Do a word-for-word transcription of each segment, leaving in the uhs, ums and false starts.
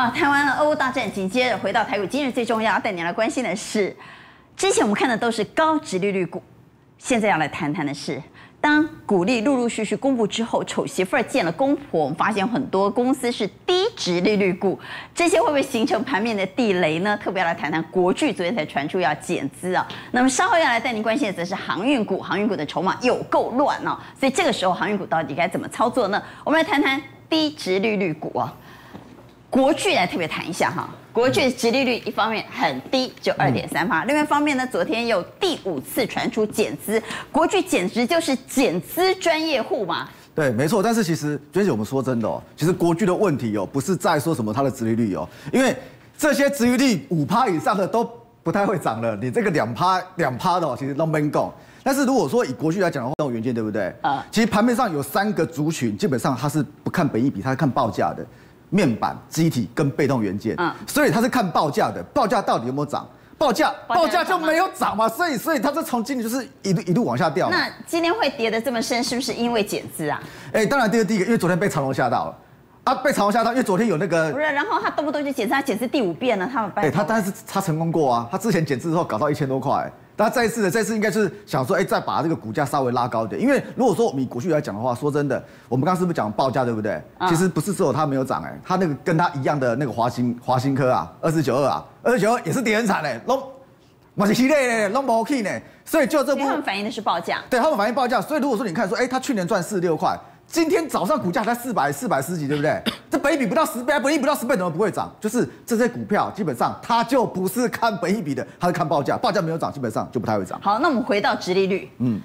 好，台湾俄乌大战紧接着回到台股，今日最重要带你来关心的是，之前我们看的都是高殖利率股，现在要来谈谈的是，当股利陆陆续续公布之后，丑媳妇见了公婆，我们发现很多公司是低殖利率股，这些会不会形成盘面的地雷呢？特别要来谈谈国巨，昨天才传出要减资啊。那么稍后要来带您关心的则是航运股，航运股的筹码有够乱哦，所以这个时候航运股到底该怎么操作呢？我们来谈谈低殖利率股啊。 国巨来特别谈一下哈，国巨的殖利率一方面很低，就二点三趴，另外一方面呢，昨天有第五次传出减资，国巨简直就是减资专业户嘛。 对，没错，但是其实娟姐，我们说真的哦，其实国巨的问题哦，不是在说什么它的殖利率哦，因为这些殖利率五趴以上的都不太会涨了，你这个两趴两趴的哦，其实都没讲。但是如果说以国巨来讲的话，那种元件对不对？啊，其实盘面上有三个族群，基本上它是不看本益比，它是看报价的，面板、机体跟被动元件，嗯，所以它是看报价的，报价到底有没有涨？ 报价报价就没有涨嘛，所以所以它这从今年就是一路一路往下掉。那今天会跌得这么深，是不是因为减资啊？哎、欸，当然，第一个第一个，因为昨天被长荣吓到了，啊，被长荣吓到，因为昨天有那个不是，然后他动不动就减资，他减资第五遍了，他们哎、欸，他但是他成功过啊，他之前减资之后搞到一千多块、欸。 那再一次的，这次应该是想说，哎、欸，再把这个股价稍微拉高一点，因为如果说我们以国巨来讲的话，说真的，我们刚刚是不是讲报价对不对？嗯、其实不是只有它没有涨，哎，它那个跟它一样的那个华新华新科啊，二四九二啊，二四九二也是跌很惨嘞，拢嘛是系列嘞，拢无去呢，所以就这部分他们反映的是报价，对他们反映报价，所以如果说你看说，哎、欸，它去年赚四六块，今天早上股价才四百四百十几，对不对？这本益比不到十倍，本益比不到十倍怎么不会涨？就是这些股票基本上它就不是看本益比的，它是看报价，报价没有涨，基本上就不太会涨。好，那我们回到殖利率，嗯，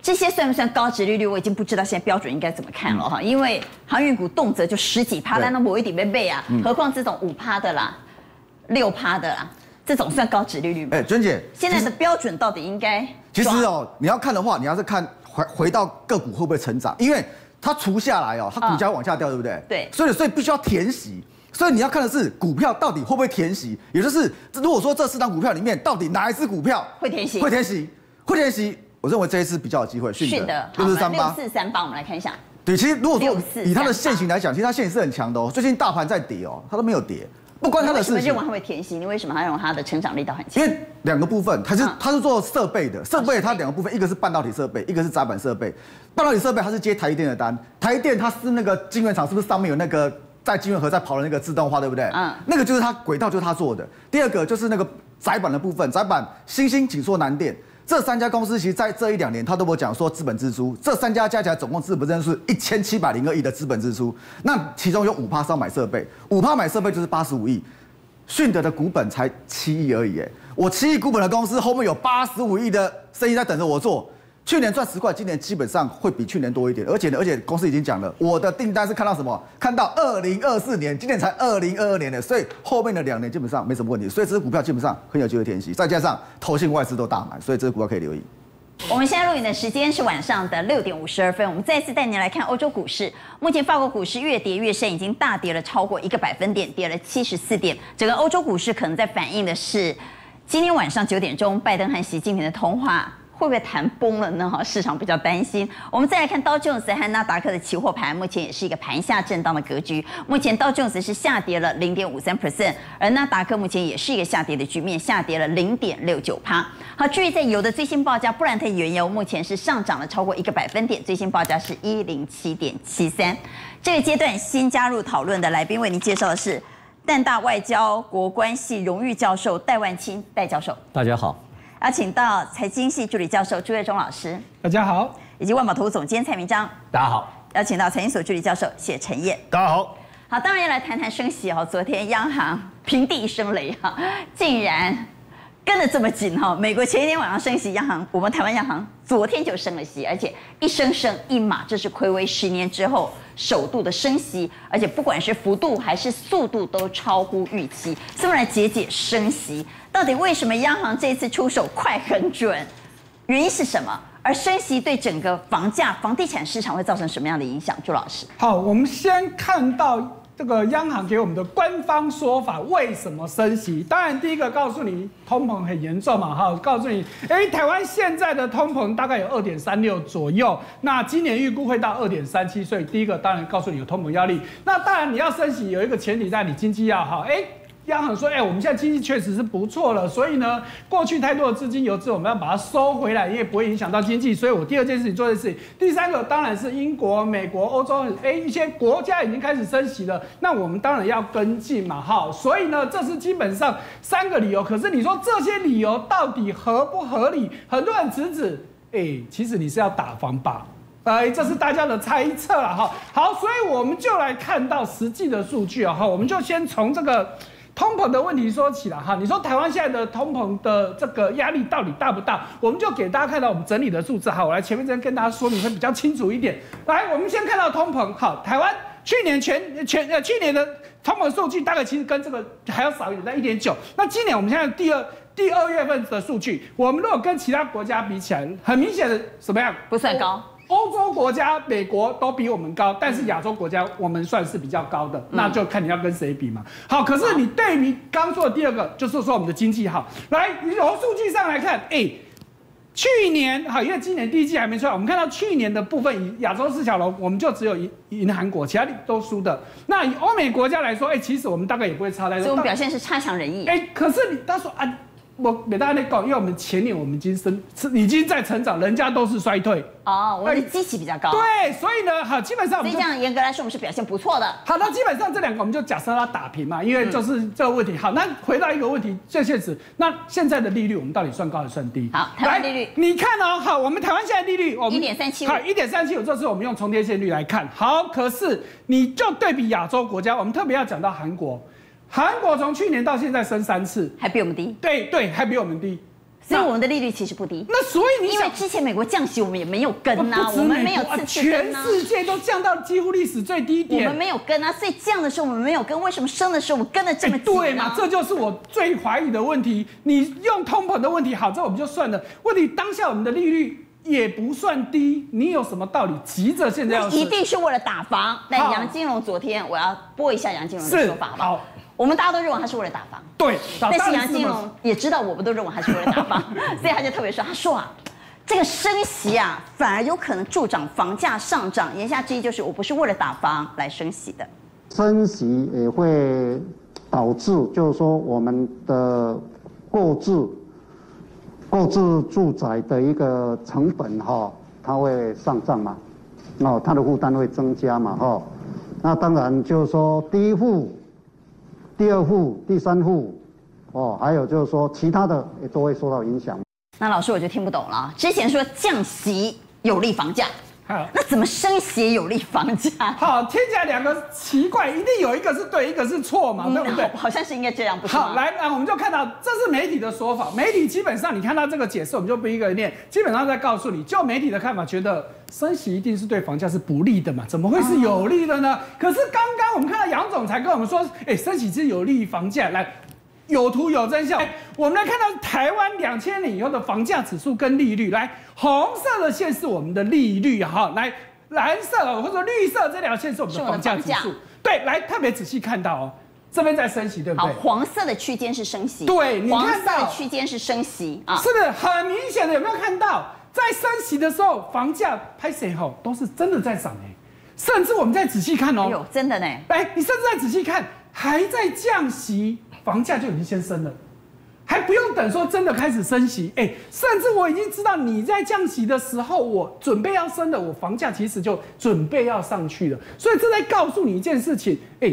这些算不算高殖利率？我已经不知道现在标准应该怎么看了哈，嗯、因为航运股动辄就十几趴，但那我一点没背啊，嗯、何况这种五趴的啦、六趴的啦，这种算高殖利率吗？哎、欸，娟姐，现在的标准到底应该？其实哦，你要看的话，你要是看回回到个股会不会成长，因为。 它除下来哦，它股价往下掉，对不对？嗯、对，所以所以必须要填息，所以你要看的是股票到底会不会填息，也就是如果说这四档股票里面到底哪一只股票会填息？会填息，会填息。我认为这一次比较有机会，迅的六四三八，六四三八，我们来看一下。对，其实如果说以它的现形来讲，其实它现形是很强的哦。最近大盘在跌哦，它都没有跌。 不关他的事情。你为什么认为它会填息？你为什么还认为它的成长力道很强？因为两个部分，它是它是做设备的，设备它两个部分，一个是半导体设备，一个是载板设备。半导体设备它是接台积电的单，台积电它是那个晶圆厂，是不是上面有那个在晶圆盒在跑的那个自动化，对不对？嗯，那个就是它轨道就是它做的。第二个就是那个载板的部分，载板新兴、紧缩、南电。 这三家公司其实在这一两年，他都不讲说资本支出。这三家加起来总共资本支出一千七百零二亿的资本支出，那其中有五趴是要买设备，五趴买设备就是八十五亿。迅德的股本才七亿而已，哎，我七亿股本的公司后面有八十五亿的生意在等着我做。去年赚十块，今年基本上会比去年多一点，而且呢，而且公司已经讲了，我的订单是看到什么？看到二零二四年，今年才二零二二年的，所以后面的两年基本上没什么问题，所以这只股票基本上很有机会填息，再加上投信外资都大买，所以这只股票可以留意。 我们现在录影的时间是晚上的六点五十二分。我们再次带您来看欧洲股市。目前法国股市越跌越深，已经大跌了超过一个百分点，跌了七十四点。整个欧洲股市可能在反映的是，今天晚上九点钟拜登和习近平的通话会不会谈崩了呢？哈，市场比较担心。我们再来看道琼斯和纳达克的期货盘，目前也是一个盘下震荡的格局。目前道琼斯是下跌了零点五三 percent， 而纳达克目前也是一个下跌的局面，下跌了零点六九趴。 好，至于在油的最新报价，布兰特原油目前是上涨了超过一个百分点，最新报价是一零七点七三。这个阶段新加入讨论的来宾为您介绍的是淡大外交国关系荣誉教授戴万清戴教授，大家好。邀请到财经系助理教授朱岳中老师，大家好。以及万宝投总监蔡明彰，大家好。邀请到财经所助理教授谢晨彦，大家好。好，当然要来谈谈升息哦，昨天央行平地一声雷哈，竟然。 跟得这么紧哈，美国前一天晚上升息，央行我们台湾央行昨天就升了息，而且一升升一码，这是睽违十年之后首度的升息，而且不管是幅度还是速度都超乎预期。所以我们来解解升息到底为什么央行这次出手快很准，原因是什么？而升息对整个房价、房地产市场会造成什么样的影响？朱老师，好，我们先看到这个央行给我们的官方说法，为什么升息？当然，第一个告诉你通膨很严重嘛，哈，告诉你，哎，台湾现在的通膨大概有 二点三六 左右，那今年预估会到 二点三七， 所以第一个当然告诉你有通膨压力。那当然你要升息有一个前提在你经济要好，哎。 央行说：“哎、欸，我们现在经济确实是不错了，所以呢，过去太多的资金游资，我们要把它收回来，因为不会影响到经济。所以我第二件事情做的事情，第三个当然是英国、美国、欧洲，哎、欸，一些国家已经开始升息了，那我们当然要跟进嘛，哈。所以呢，这是基本上三个理由。可是你说这些理由到底合不合理？很多人直指，哎、欸，其实你是要打房吧。” 哎，这是大家的猜测了哈。好，所以我们就来看到实际的数据啊哈。我们就先从这个通膨的问题说起了哈。你说台湾现在的通膨的这个压力到底大不大？我们就给大家看到我们整理的数字哈。我来前面先跟大家说明会比较清楚一点。来，我们先看到通膨哈，台湾去年全全呃去年的通膨数据大概其实跟这个还要少一点，在 一点九。那今年我们现在第二。 第二月份的数据，我们如果跟其他国家比起来，很明显的什么样？不是很高。欧洲国家、美国都比我们高，但是亚洲国家我们算是比较高的，嗯、那就看你要跟谁比嘛。好，可是你对于刚做的第二个，就是说我们的经济好，来，你从数据上来看，哎、欸。 去年好，因为今年第一季还没出来，我们看到去年的部分，以亚洲四小龙，我们就只有赢赢韩国，其他都输的。那以欧美国家来说，哎、欸，其实我们大概也不会差太多。所以我们表现是差强人意。哎、欸，可是你他说啊，我给大家来讲，因为我们前年我们已经升，已经在成长，人家都是衰退。哦，我们的基期比较高。对，所以呢，好，基本上我们所以这样严格来说，我们是表现不错的。好，那基本上这两个我们就假设它打平嘛，因为就是这个问题。好，那回到一个问题最现实，那现在的利率我们到底算高还是算低？好，台湾利率，你看哦，好，我们台湾现在利率我们 一点三七五， 好， 一点三七五， 这是我们用重贴现率来看。好，可是你就对比亚洲国家，我们特别要讲到韩国，韩国从去年到现在升三次，还比我们低。对对，还比我们低。 所以我们的利率其实不低。那所以你因为之前美国降息，我们也没有跟啊，我们没有次次跟啊。全世界都降到几乎历史最低点，我们没有跟啊。所以降的时候我们没有跟，为什么升的时候我们跟的这么紧？对嘛，这就是我最怀疑的问题。你用通膨的问题，好，这我们就算了。问题当下我们的利率也不算低，你有什么道理急着现在要？一定是为了打房。那杨金龙昨天我要播一下杨金龙的说法吧。好。 我们大家都认为他是为了打房，对。但是杨金龙也知道，我们都认为他是为了打房，所以他就特别说，他说啊，这个升息啊，反而有可能助长房价上涨。言下之意就是，我不是为了打房来升息的。升息也会导致，就是说我们的购置、购置住宅的一个成本哈、哦，它会上涨嘛，哦，它的负担会增加嘛，哈、哦。那当然就是说第一户。 第二户、第三户，哦，还有就是说其他的也都会受到影响。那老师我就听不懂了，之前说降息有利房价，好，那怎么升息有利房价？好，听起来两个奇怪，一定有一个是对，一个是错嘛，嗯、对不对？好像是应该这样，不是吗？好，来，那我们就看到这是媒体的说法，媒体基本上你看到这个解释，我们就不一个念，基本上在告诉你，就媒体的看法，觉得。 升息一定是对房价是不利的嘛？怎么会是有利的呢？可是刚刚我们看到杨总裁跟我们说，哎，升息是有利于房价。来，有图有真相。我们来看到台湾两千年以后的房价指数跟利率。来，红色的线是我们的利率哈，来，蓝色或者绿色这条线是我们的房价指数。对，来特别仔细看到哦。 这边在升息，对不对？好，黄色的区间是升息。对，你看到黄色的区间是升息啊，是不是很明显的？有没有看到，在升息的时候，房价拍谁吼都是真的在涨哎，甚至我们再仔细看哦，有、哎、真的呢。来，你甚至再仔细看，还在降息，房价就已经先升了，还不用等说真的开始升息哎，甚至我已经知道你在降息的时候，我准备要升的，我房价其实就准备要上去了，所以这在告诉你一件事情哎。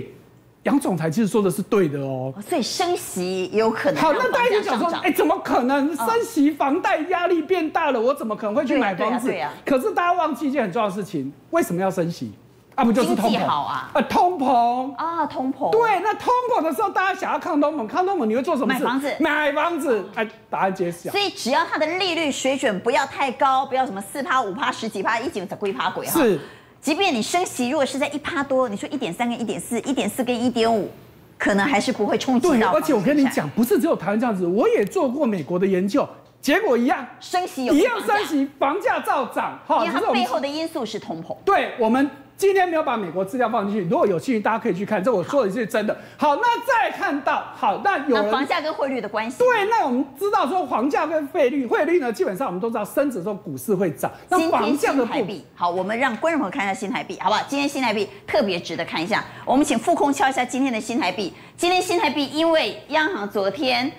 杨总裁其实说的是对的哦，所以升息也有可能。好，那大家就想说，哎、欸，怎么可能升息房贷压力变大了，我怎么可能会去买房子？对啊，对啊。可是大家忘记一件很重要的事情，为什么要升息？啊，不就是通膨好啊？啊，通膨啊，通膨。对，那通膨的时候，大家想要抗通膨，抗通膨你会做什么事？买房子，买房子。哎、啊，答案揭晓。所以只要它的利率水准不要太高，不要什么四趴、五趴、十几趴，一斤才归趴鬼哈。是。 即便你升息，如果是在一趴多，你说 一点三 跟 一点四、一点四 跟 一点五， 可能还是不会冲击到。对，而且我跟你讲，不是只有台湾这样子，我也做过美国的研究，结果一样，升息有一样升息，房价照涨，哈，因为它背后的因素是通膨。对，我们。今天没有把美国资料放进去，如果有兴趣，大家可以去看，这我说的是真的。好，那再看到，好，那有人那房价跟汇率的关系。对，那我们知道说房价跟汇率，汇率呢，基本上我们都知道升值的时候股市会涨。那房价的台币，好，我们让观众朋友看一下新台币，好不好？今天新台币特别值得看一下。我们请副控敲一下今天的新台币。今天新台币因为央行昨天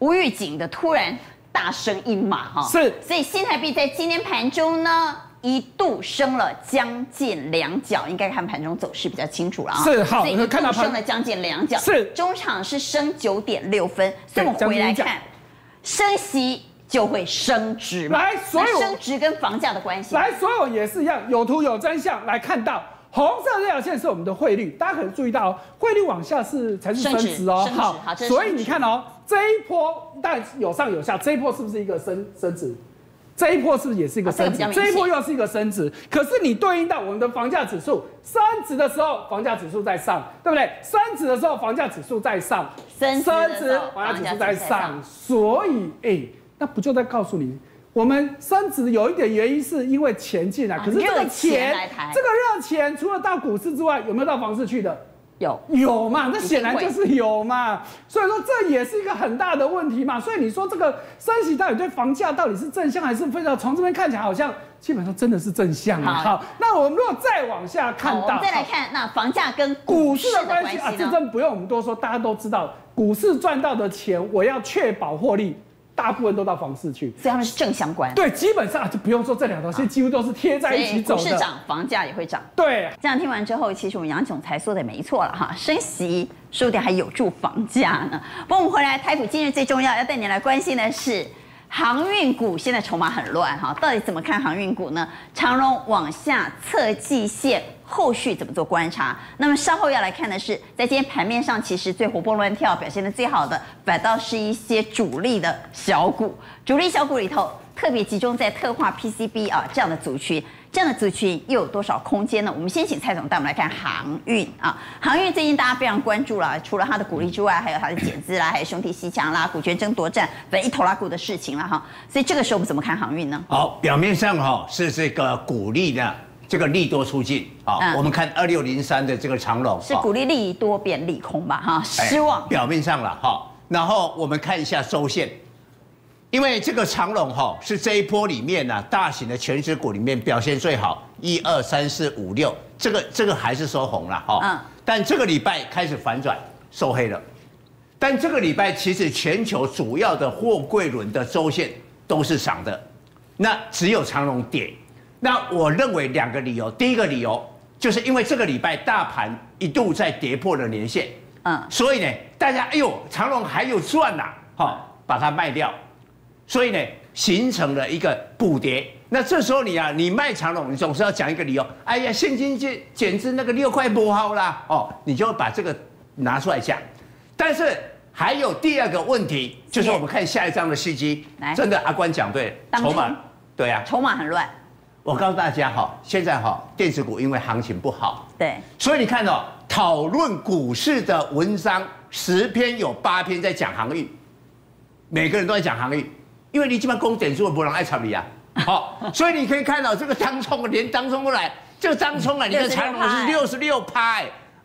无预警的突然大升一码，哈，是，所以新台币在今天盘中呢。 一度升了将近两角，应该看盘中走势比较清楚了啊。是好，看到升了将近两角，是中场是升九点六分，所以我们回来看，升息就会升值嘛。来，所以升值跟房价的关系。来，所有也是一样，有图有真相。来看到红色这条线是我们的汇率，大家可能注意到哦，汇率往下是才是升值哦。好，好，所以你看哦，这一波但有上有下，这一波是不是一个升升值？ 这一波是不是也是一个升值？啊、这, 个这一波又是一个升值，可是你对应到我们的房价指数升值的时候，房价指数在上，对不对？升值的时候，房价指数在上，升值房价指数在上，所以哎，那不就在告诉你，我们升值有一点原因是因为钱进来，啊、可是这个钱，这个热钱除了到股市之外，有没有到房市去的？ 有有嘛？那显然就是有嘛，所以说这也是一个很大的问题嘛。所以你说这个升息到底对房价到底是正向还是非常？从这边看起来好像基本上真的是正向啊。好，那我们如果再往下看到，再来看那房价跟股市的关系啊，这真不用我们多说，大家都知道，股市赚到的钱我要确保获利。 大部分都到房市去，所以他们是正相关。对，基本上就不用说这两条线几乎都是贴在一起走的。股市涨，房价也会涨。对，这样听完之后，其实我们杨总裁说的没错了哈，升息说不定还有助房价呢。不过我们回来，台股今日最重要要带你来关心的是航运股，现在筹码很乱哈，到底怎么看航运股呢？长荣往下测季线。 后续怎么做观察？那么稍后要来看的是，在今天盘面上，其实最活蹦乱跳、表现的最好的，反倒是一些主力的小股。主力小股里头，特别集中在特化 P C B 啊这样的族群，这样的族群又有多少空间呢？我们先请蔡总带我们来看航运啊。航运最近大家非常关注了，除了它的股利之外，还有它的减资啦，还有兄弟阋强啦、股权争夺战，反正一头拉股的事情啦哈。所以这个时候我们怎么看航运呢？好，表面上哈、哦、是这个股利的。 这个利多出尽啊，嗯、我们看二六零三的这个长荣是鼓励利多变利空吧？哈，失望、哎、表面上了哈。然后我们看一下周线，因为这个长荣哈是这一波里面呢、啊、大型的全指股里面表现最好，一二三四五六，这个这个还是收红了哈。嗯、但这个礼拜开始反转收黑了，但这个礼拜其实全球主要的货柜轮的周线都是涨的，那只有长荣跌。 那我认为两个理由，第一个理由就是因为这个礼拜大盘一度在跌破了年线，嗯，所以呢，大家哎呦，长荣还有赚呐、啊，好、哦，把它卖掉，所以呢，形成了一个补跌。那这时候你啊，你卖长荣，你总是要讲一个理由，哎呀，现金减减资那个六块不好啦，哦，你就把这个拿出来讲。但是还有第二个问题，就是我们看下一章的契机，真的阿关讲对，筹码对啊，筹码很乱。 我告诉大家哈，现在哈电子股因为行情不好，对，所以你看哦，讨论股市的文章十篇有八篇在讲航运，每个人都在讲航运，因为你基本上供点数不能爱炒你啊，好、哦，所以你可以看到这个当冲连当冲过来，这个当冲啊，你看长荣是六十六趴，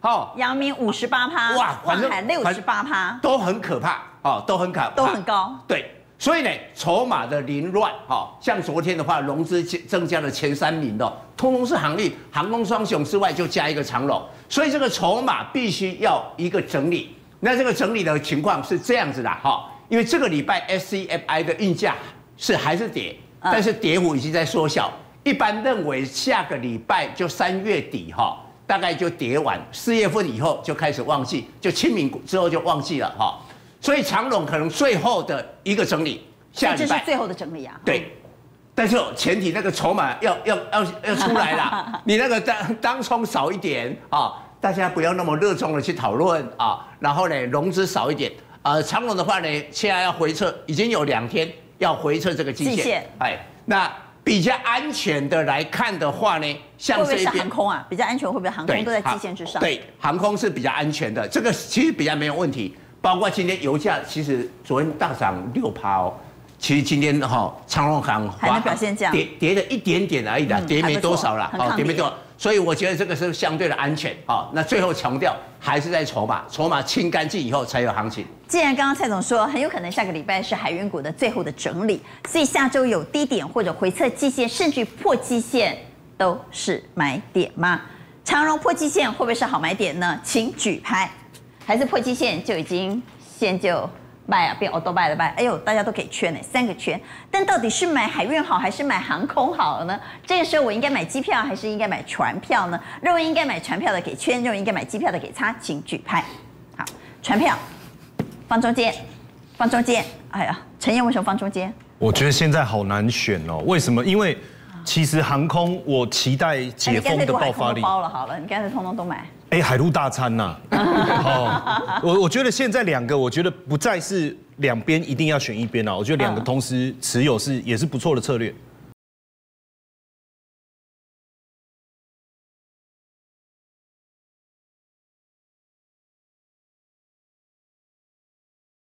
好，阳明五十八趴，哇，反正六十八趴都很可怕，哦，都很可怕，都很高，对。 所以呢，筹码的凌乱，哈，像昨天的话，融资增加了前三名的，通通是航运、航空双雄之外，就加一个长荣，所以这个筹码必须要一个整理。那这个整理的情况是这样子的，哈，因为这个礼拜 S C F I 的运价是还是跌，但是跌幅已经在缩小。一般认为下个礼拜就三月底，哈，大概就跌完，四月份以后就开始旺季，就清明之后就旺季了，哈。 所以长荣可能最后的一个整理，下礼拜是最后的整理啊。对，但是前提那个筹码要要要要出来啦，你那个当当冲少一点啊，大家不要那么热衷的去讨论啊。然后呢，融资少一点啊、呃。长荣的话呢，现在要回撤，已经有两天要回撤这个季线。哎，那比较安全的来看的话呢，像这一边航空啊，比较安全会不会航空都在季线之上？对，航空是比较安全的，这个其实比较没有问题。 包括今天油价，其实昨天大涨六趴哦，其实今天哈长荣航华航跌跌了一点点而已啦，跌没多少啦，好，跌没多少，所以我觉得这个是相对的安全啊。那最后强调还是在筹码，筹码清干净以后才有行情。既然刚刚蔡总说很有可能下个礼拜是海运股的最后的整理，所以下周有低点或者回测季线，甚至破季线都是买点吗？长荣破季线会不会是好买点呢？请举牌，还是破季线就已经先就？ 卖啊，变哦，都卖了卖，哎呦，大家都给圈呢，三个圈。但到底是买海运好还是买航空好呢？这个时候我应该买机票还是应该买船票呢？认为应该买船票的给圈，认为应该买机票的给叉，请举牌。好，船票放中间，放中间。哎呀，陈燕为什么放中间？我觉得现在好难选哦。为什么？因为其实航空我期待解封的爆发力。包了好了，你干脆通通都买。 哎，海陆大餐呐！哦，我我觉得现在两个，我觉得不再是两边一定要选一边了。我觉得两个同时持有是也是不错的策略。